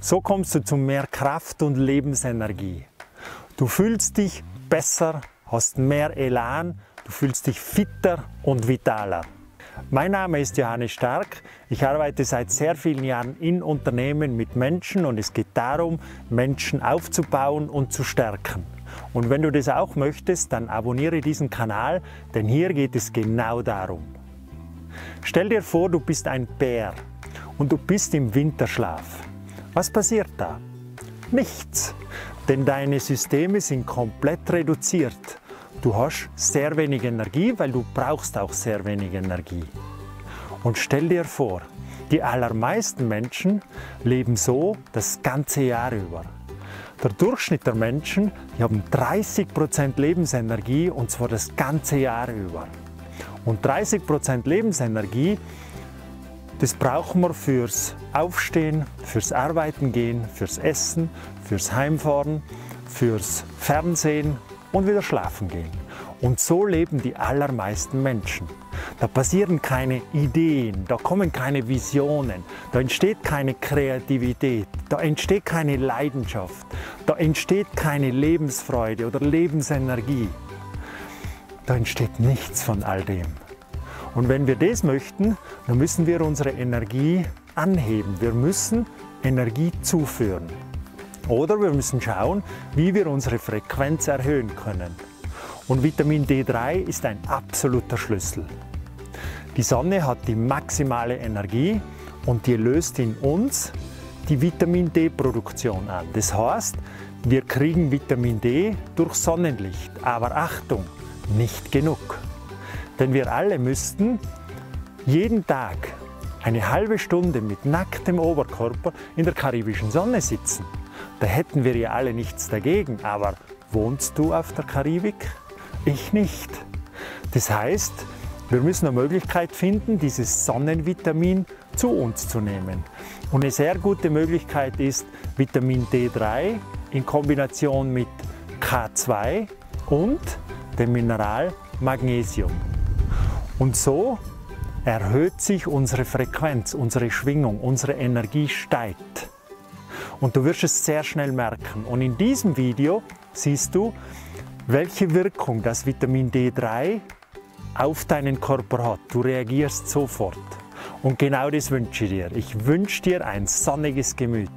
So kommst du zu mehr Kraft und Lebensenergie. Du fühlst dich besser, hast mehr Elan, du fühlst dich fitter und vitaler. Mein Name ist Johannes Stark. Ich arbeite seit sehr vielen Jahren in Unternehmen mit Menschen und es geht darum, Menschen aufzubauen und zu stärken. Und wenn du das auch möchtest, dann abonniere diesen Kanal, denn hier geht es genau darum. Stell dir vor, du bist ein Bär und du bist im Winterschlaf. Was passiert da? Nichts, denn deine Systeme sind komplett reduziert. Du hast sehr wenig Energie, weil du brauchst auch sehr wenig Energie. Und stell dir vor, die allermeisten Menschen leben so das ganze Jahr über. Der Durchschnitt der Menschen, die haben 30% Lebensenergie und zwar das ganze Jahr über. Und 30% Lebensenergie, das brauchen wir fürs Aufstehen, fürs Arbeiten gehen, fürs Essen, fürs Heimfahren, fürs Fernsehen und wieder schlafen gehen. Und so leben die allermeisten Menschen. Da passieren keine Ideen, da kommen keine Visionen, da entsteht keine Kreativität, da entsteht keine Leidenschaft, da entsteht keine Lebensfreude oder Lebensenergie. Da entsteht nichts von all dem. Und wenn wir das möchten, dann müssen wir unsere Energie anheben. Wir müssen Energie zuführen. Oder wir müssen schauen, wie wir unsere Frequenz erhöhen können. Und Vitamin D3 ist ein absoluter Schlüssel. Die Sonne hat die maximale Energie und die löst in uns die Vitamin D-Produktion an. Das heißt, wir kriegen Vitamin D durch Sonnenlicht. Aber Achtung, nicht genug. Denn wir alle müssten jeden Tag eine halbe Stunde mit nacktem Oberkörper in der karibischen Sonne sitzen. Da hätten wir ja alle nichts dagegen, aber wohnst du auf der Karibik? Ich nicht. Das heißt, wir müssen eine Möglichkeit finden, dieses Sonnenvitamin zu uns zu nehmen. Und eine sehr gute Möglichkeit ist Vitamin D3 in Kombination mit K2 und dem Mineral Magnesium. Und so erhöht sich unsere Frequenz, unsere Schwingung, unsere Energie steigt. Und du wirst es sehr schnell merken. Und in diesem Video siehst du, welche Wirkung das Vitamin D3 auf deinen Körper hat. Du reagierst sofort. Und genau das wünsche ich dir. Ich wünsche dir ein sonniges Gemüt.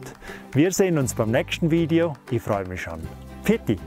Wir sehen uns beim nächsten Video. Ich freue mich schon. Pfiat.